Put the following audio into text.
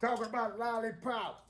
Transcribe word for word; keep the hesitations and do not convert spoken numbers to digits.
Talk about lollipop.